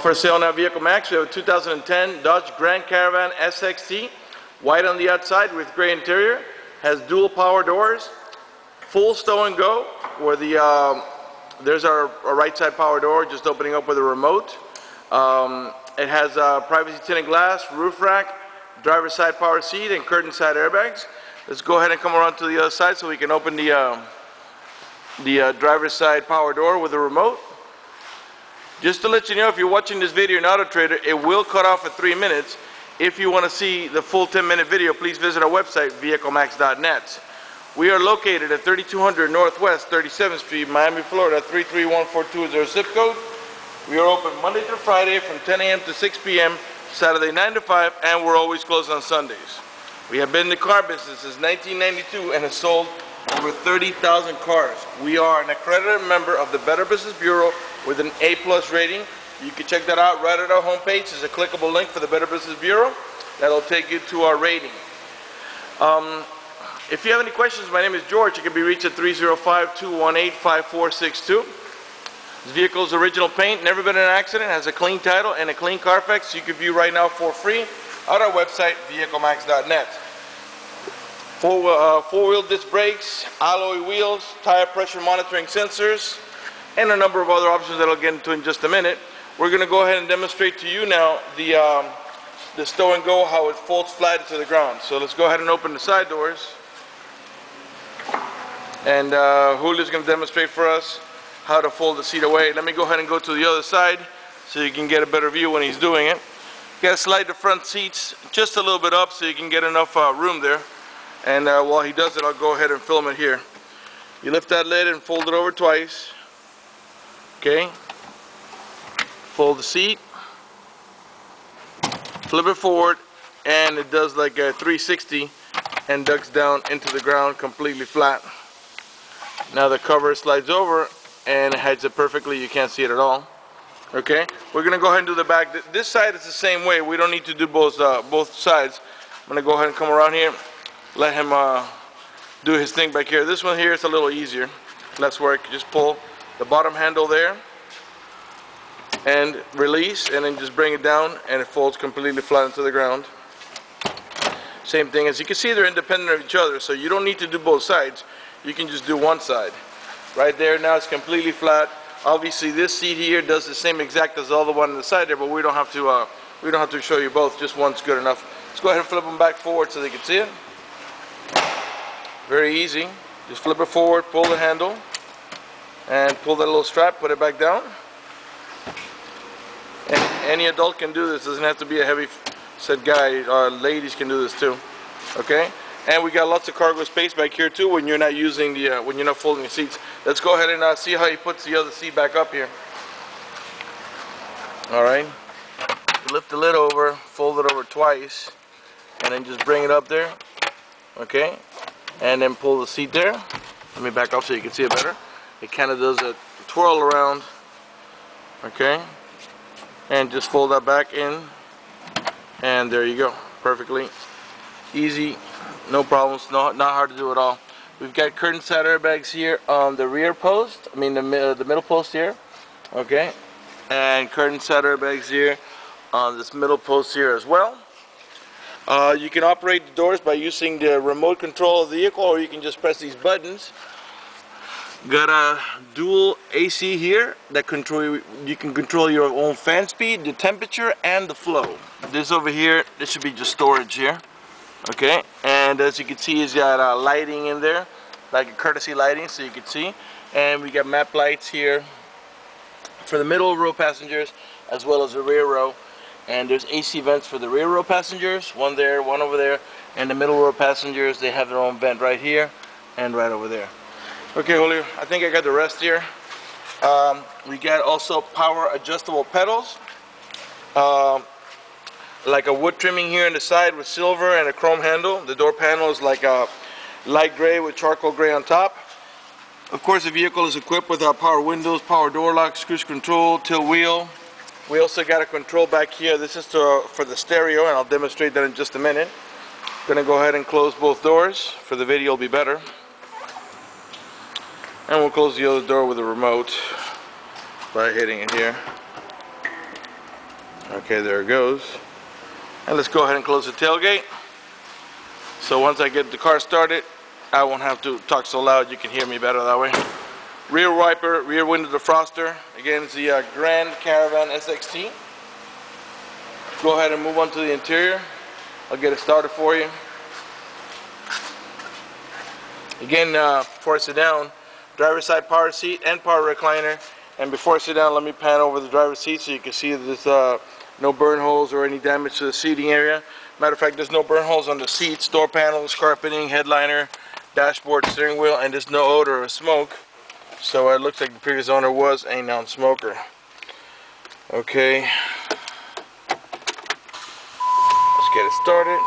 For sale now, Vehicle Max. We have a 2010 Dodge Grand Caravan SXT, white on the outside with gray interior, has dual power doors, full stow and go, where there's our right side power door just opening up with a remote. It has privacy tinted glass, roof rack, driver's side power seat, and curtain side airbags. Let's go ahead and come around to the other side so we can open the driver's side power door with a remote. Just to let you know, if you're watching this video on AutoTrader, it will cut off at 3 minutes. If you want to see the full 10-minute video, please visit our website, VehicleMax.net. We are located at 3200 Northwest 37th Street, Miami, Florida, 33142 is our zip code. We are open Monday through Friday from 10 a.m. to 6 p.m., Saturday 9 to 5, and we're always closed on Sundays. We have been in the car business since 1992 and have sold over 30,000 cars. We are an accredited member of the Better Business Bureau with an A+ rating. You can check that out right at our homepage. There's a clickable link for the Better Business Bureau that'll take you to our rating. If you have any questions, my name is George. You can be reached at 305-218-5462. This vehicle's original paint, never been in an accident, has a clean title and a clean Carfax you can view right now for free at our website, VehicleMax.net. Four-wheel disc brakes, alloy wheels, tire pressure monitoring sensors, and a number of other options that I'll get into in just a minute. We're going to go ahead and demonstrate to you now the stow and go, how it folds flat into the ground. So let's go ahead and open the side doors. And Julio's going to demonstrate for us how to fold the seat away. Let me go ahead and go to the other side so you can get a better view when he's doing it. You got to slide the front seats just a little bit up so you can get enough room there. And while he does it, I'll go ahead and film it here. You lift that lid and fold it over twice. Okay, fold the seat, flip it forward, and it does like a 360 and ducks down into the ground completely flat. Now the cover slides over and it hides it perfectly. You can't see it at all. Okay, we're gonna go ahead and do the back. This side is the same way. We don't need to do both sides. I'm gonna go ahead and come around here, let him do his thing back here. This one here is a little easier, less work. Just pull the bottom handle there and release, and then just bring it down, and it folds completely flat into the ground. Same thing. As you can see, they're independent of each other, so you don't need to do both sides. You can just do one side right there. Now it's completely flat. Obviously this seat here does the same exact as the other one on the side there, but we don't have to show you both. Just one's good enough. Let's go ahead and flip them back forward so they can see it. Very easy. Just flip it forward, pull the handle, and pull that little strap, put it back down. And any adult can do this. Doesn't have to be a heavy set guy. Ladies can do this too. Okay, and we got lots of cargo space back here too when you're not using the when you're not folding the seats. Let's go ahead and see how he puts the other seat back up here. All right, lift the lid over, fold it over twice, and then just bring it up there. Okay, and then pull the seat there. Let me back up so you can see it better. It kind of does a twirl around, okay, and just fold that back in, and there you go, perfectly easy, no problems, not hard to do at all. We've got curtain side airbags here on the rear post, I mean the middle post here, okay, and curtain side airbags here on this middle post here as well. You can operate the doors by using the remote control of the vehicle, or you can just press these buttons. Got a dual AC here that you can control your own fan speed, the temperature, and the flow. This over here, this should be just storage here. Okay, and as you can see, it's got lighting in there, like a courtesy lighting, so you can see. And we got map lights here for the middle row passengers as well as the rear row. And there's AC vents for the rear row passengers, one there, one over there, and the middle row passengers, they have their own vent right here and right over there. Okay, Julio, I think I got the rest here. We got also power adjustable pedals, like a wood trimming here on the side with silver and a chrome handle. The door panel is like a light gray with charcoal gray on top. Of course, the vehicle is equipped with our power windows, power door locks, cruise control, tilt wheel. We also got a control back here. This is for the stereo, and I'll demonstrate that in just a minute. Gonna go ahead and close both doors. For the video, it'll be better. And we'll close the other door with a remote by hitting it here. Okay, there it goes. And let's go ahead and close the tailgate. So once I get the car started, I won't have to talk so loud. You can hear me better that way. Rear wiper, rear window defroster. Again, it's the Grand Caravan SXT. Go ahead and move on to the interior. I'll get it started for you. Again, before I sit down, driver's side power seat and power recliner. And before I sit down, let me pan over the driver's seat so you can see there's no burn holes or any damage to the seating area. Matter of fact, there's no burn holes on the seats, door panels, carpeting, headliner, dashboard, steering wheel, and there's no odor or smoke. So it looks like the previous owner was a non-smoker. Okay. Let's get it started.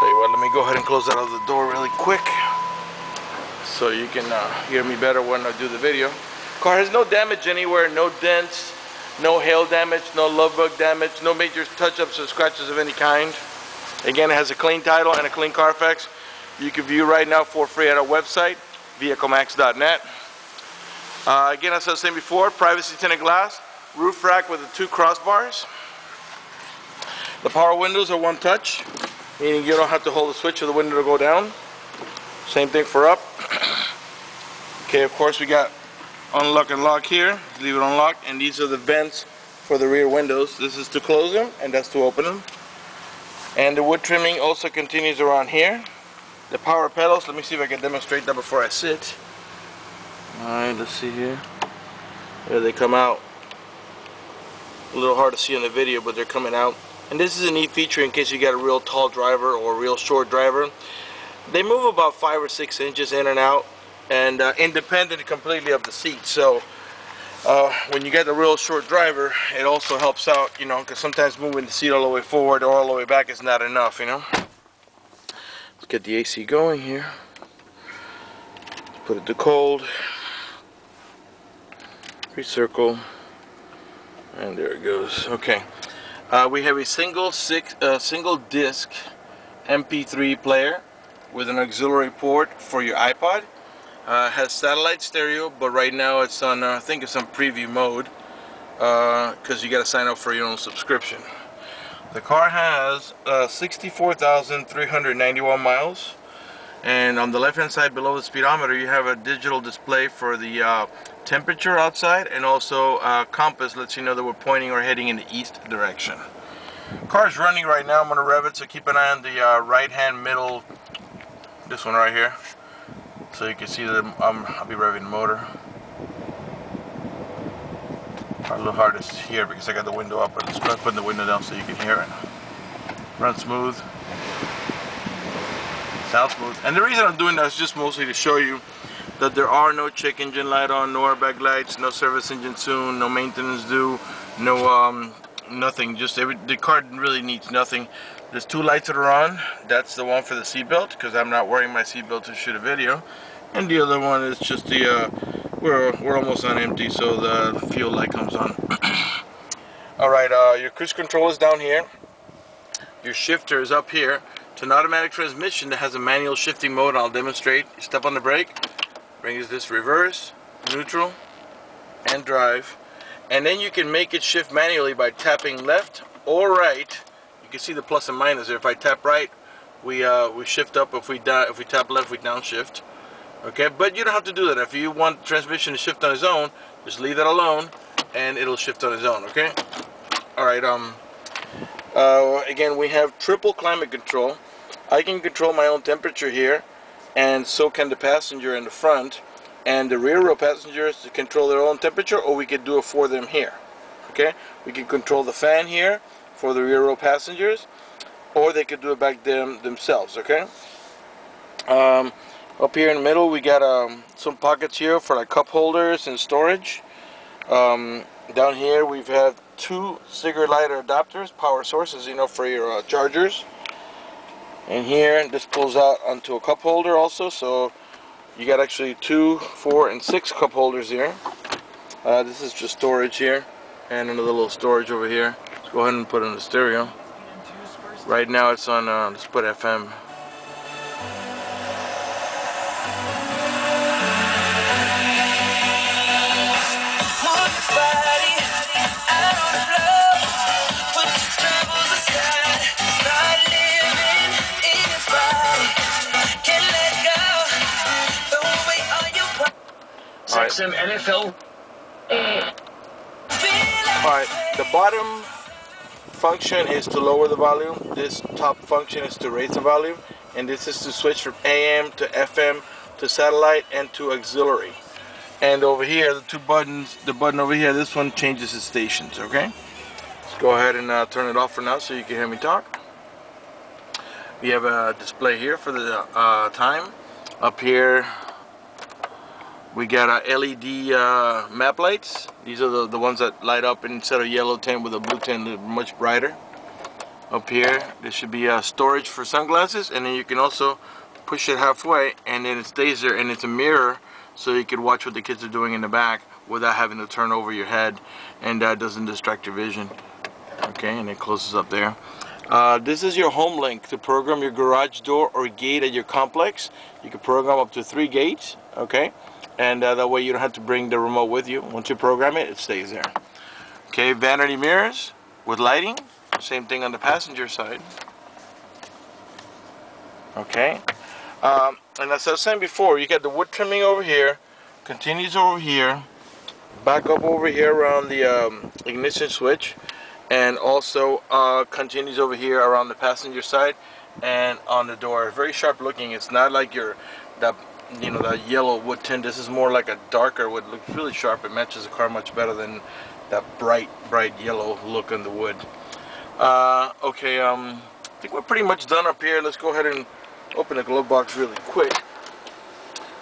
Tell you what, let me go ahead and close out of the door really quick so you can hear me better when I do the video. Car has no damage anywhere, no dents, no hail damage, no love bug damage, no major touch-ups or scratches of any kind. Again, it has a clean title and a clean Carfax. You can view right now for free at our website, VehicleMax.net. Again, as I was saying before, privacy tinted glass, roof rack with the two crossbars. The power windows are one touch, meaning you don't have to hold the switch for the window to go down. Same thing for up. Okay, of course we got unlock and lock here. Leave it unlocked, and these are the vents for the rear windows. This is to close them, and that's to open them. And the wood trimming also continues around here. The power pedals, let me see if I can demonstrate that before I sit. Alright, let's see here. There they come out. A little hard to see on the video, but they're coming out. And this is a neat feature in case you got a real tall driver or a real short driver. They move about 5 or 6 inches in and out, and independent completely of the seat. So when you get a real short driver, it also helps out, you know, because sometimes moving the seat all the way forward or all the way back is not enough, you know. Let's get the AC going here. Put it to cold. Recircle. And there it goes. Okay. We have a single disc MP3 player with an auxiliary port for your iPod. Has satellite stereo, but right now it's on, I think it's on preview mode, because you got to sign up for your own subscription. The car has 64,391 miles, and on the left hand side below the speedometer you have a digital display for the temperature outside, and also compass lets you know that we're pointing or heading in the east direction. Car's running right now. I'm going to rev it, so keep an eye on the right hand middle, this one right here. So you can see that I'll be revving the motor. A little hard to hear because I got the window up, but let's try putting the window down so you can hear it. Runs smooth. Sounds smooth. And the reason I'm doing that is just mostly to show you that there are no check engine light on, no airbag lights, no service engine soon, no maintenance due, no nothing. Just the car really needs nothing. There's two lights that are on. That's the one for the seatbelt, because I'm not wearing my seatbelt to shoot a video, and the other one is just the we're almost on empty, so the fuel light comes on. Alright, your cruise control is down here, your shifter is up here. It's an automatic transmission that has a manual shifting mode. I'll demonstrate. You step on the brake, brings this reverse, neutral, and drive, and then you can make it shift manually by tapping left or right. You see the plus and minus there. If I tap right, we shift up. If we tap left, we downshift. Okay, but you don't have to do that. If you want the transmission to shift on its own, just leave that alone, and it'll shift on its own. Okay. All right. Again, we have triple climate control. I can control my own temperature here, and so can the passenger in the front, and the rear row passengers to control their own temperature, or we could do it for them here. Okay. We can control the fan here for the rear row passengers, or they could do it back themselves. Okay. Up here in the middle we got some pockets here for like cup holders and storage. Down here we have two cigarette lighter adapters, power sources, you know, for your chargers. And here this pulls out onto a cup holder also, so you got actually 2, 4, and 6 cup holders here. This is just storage here, and another little storage over here. Go ahead and put it on the stereo. Right now it's on, let's put FM. some NFL. Alright, the bottom function is to lower the volume, this top function is to raise the volume, and this is to switch from AM to FM to satellite and to auxiliary. And over here, the two buttons, the button over here, this one changes the stations, okay? Let's go ahead and turn it off for now so you can hear me talk. We have a display here for the time. Up here, we got our LED map lights. These are the ones that light up instead of yellow tint with a blue tint, they're much brighter. Up here, there should be storage for sunglasses, and then you can also push it halfway, and then it stays there, and it's a mirror, so you can watch what the kids are doing in the back without having to turn over your head, and that doesn't distract your vision. Okay, and it closes up there. This is your home link to program your garage door or gate at your complex. You can program up to 3 gates, okay? And that way you don't have to bring the remote with you. Once you program it, it stays there. Okay, vanity mirrors with lighting. Same thing on the passenger side. Okay. And as I was saying before, you got the wood trimming over here, continues over here, back up over here around the ignition switch, and also continues over here around the passenger side and on the door. Very sharp looking. It's not like your that yellow wood tint. This is more like a darker wood. Looks really sharp. It matches the car much better than that bright yellow look on the wood. Okay, I think we're pretty much done up here. Let's go ahead and open the glove box really quick.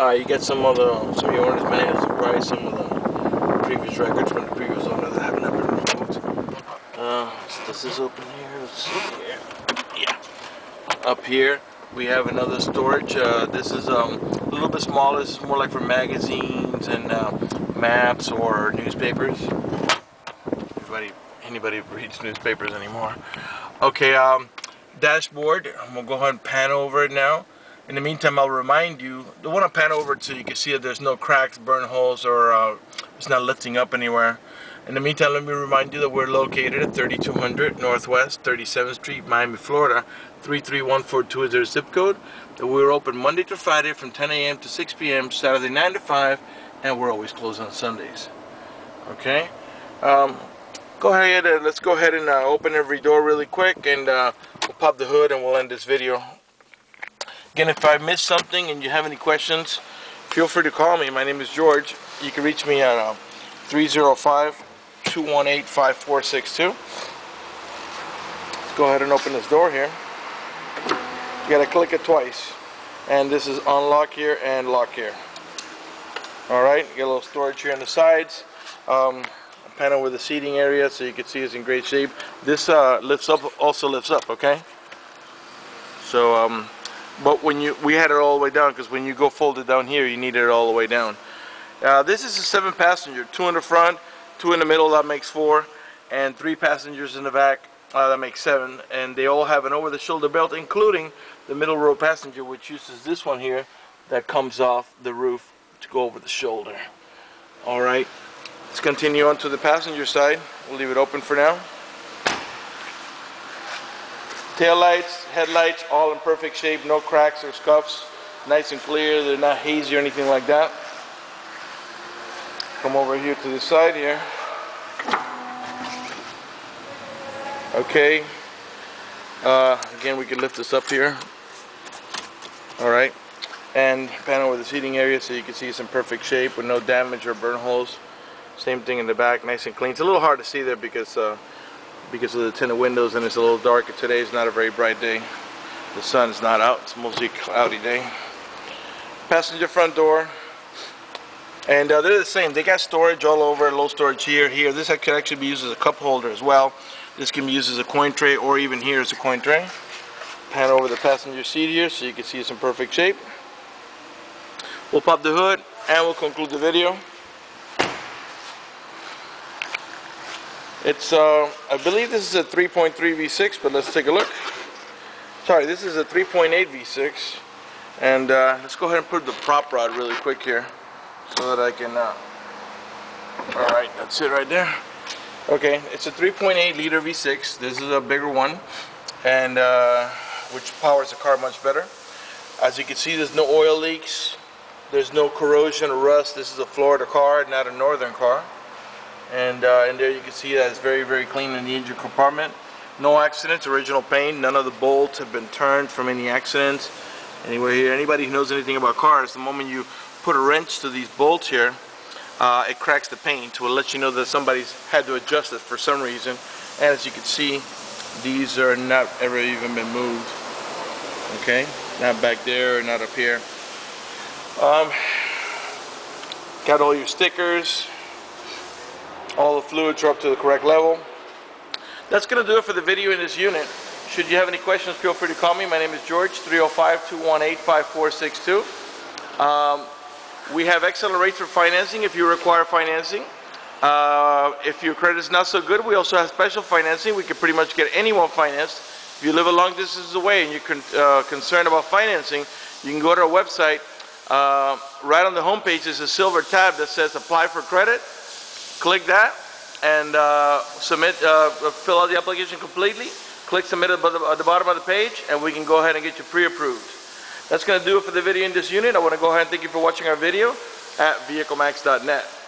You get some of your owner's manuals, probably some of the previous records from the previous owner that haven't ever removed. Does this open here? Let's see. Yeah. Up here we have another storage. This is a little bit smaller. This is more like for magazines and maps or newspapers. Anybody reads newspapers anymore? Okay, dashboard. I'm gonna go ahead and pan over it now. In the meantime, I'll remind you, I want to pan over it so you can see that there's no cracks, burn holes, or it's not lifting up anywhere. In the meantime, let me remind you that we're located at 3200 Northwest 37th Street, Miami, Florida. 33142 is their zip code. That we're open Monday to Friday from 10 a.m. to 6 p.m., Saturday 9 to 5, and we're always closed on Sundays. Okay. Go ahead and let's go ahead and open every door really quick, and we'll pop the hood and we'll end this video. Again, if I missed something and you have any questions, feel free to call me. My name is George. You can reach me at 305-218-5462. Let's go ahead and open this door here. You gotta click it twice, and this is unlock here and lock here. Alright, you got a little storage here on the sides. Panel with the seating area, so you can see it's in great shape. This lifts up, also lifts up. Okay. So, but we had it all the way down, because when you go fold it down here, you need it all the way down. This is a 7-passenger, 2 in the front, 2 in the middle, that makes 4, and 3 passengers in the back, that makes 7. And they all have an over-the-shoulder belt, including the middle row passenger, which uses this one here that comes off the roof to go over the shoulder. All right. Let's continue on to the passenger side. We'll leave it open for now. Taillights, headlights, all in perfect shape, no cracks or scuffs. Nice and clear, they're not hazy or anything like that. Come over here to the side here. Okay. Again, we can lift this up here. Alright. And panel with the seating area, so you can see it's in perfect shape with no damage or burn holes. Same thing in the back, nice and clean. It's a little hard to see there because of the tinted windows, and it's a little darker today. It's not a very bright day. The sun is not out. It's mostly a cloudy day. Passenger front door, and they're the same. They got storage all over, low storage here, here. This could actually be used as a cup holder as well. This can be used as a coin tray, or even here as a coin tray. Pan over the passenger seat here so you can see it's in perfect shape. We'll pop the hood and we'll conclude the video. It's, I believe this is a 3.3 V6, but let's take a look. Sorry, this is a 3.8 V6. And let's go ahead and put the prop rod really quick here so that I can, alright, that's it right there. Okay, it's a 3.8 liter V6. This is a bigger one, and which powers the car much better. As you can see, there's no oil leaks. There's no corrosion or rust. This is a Florida car, not a northern car. And in there you can see that it's very, very clean in the engine compartment. No accidents, original paint. None of the bolts have been turned from any accidents anywhere here. Anybody who knows anything about cars, the moment you put a wrench to these bolts here, it cracks the paint, so it lets you know that somebody's had to adjust it for some reason. And as you can see, these are not ever even been moved. Okay, not back there, not up here. Got all your stickers. All the fluids are up to the correct level. That's going to do it for the video in this unit. Should you have any questions, feel free to call me. My name is George, 305-218-5462. We have excellent rates for financing if you require financing. If your credit is not so good, we also have special financing. We can pretty much get anyone financed. If you live a long distance away and you're concerned about financing, you can go to our website. Right on the homepage is a silver tab that says Apply for Credit. Click that and fill out the application completely. Click submit at the bottom of the page, and we can go ahead and get you pre-approved. That's going to do it for the video in this unit. I want to go ahead and thank you for watching our video at VehicleMax.net.